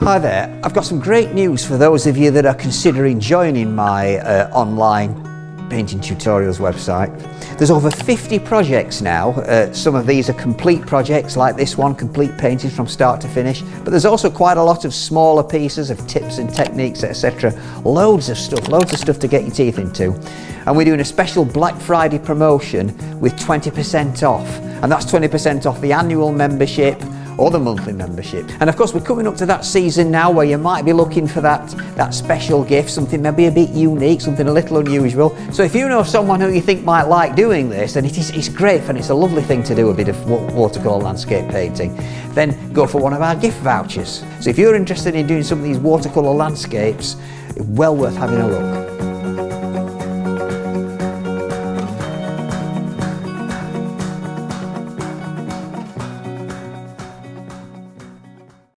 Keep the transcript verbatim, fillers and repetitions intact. Hi there, I've got some great news for those of you that are considering joining my uh, online painting tutorials website. There's over fifty projects now. Uh, some of these are complete projects like this one, complete painting from start to finish, but there's also quite a lot of smaller pieces of tips and techniques, et cetera. Loads of stuff, loads of stuff to get your teeth into. And we're doing a special Black Friday promotion with twenty percent off, and that's twenty percent off the annual membership or the monthly membership. And of course we're coming up to that season now where you might be looking for that, that special gift, something maybe a bit unique, something a little unusual. So if you know someone who you think might like doing this, and it is, it's great and it's a lovely thing to do, a bit of watercolour landscape painting, then go for one of our gift vouchers. So if you're interested in doing some of these watercolour landscapes, well worth having a look.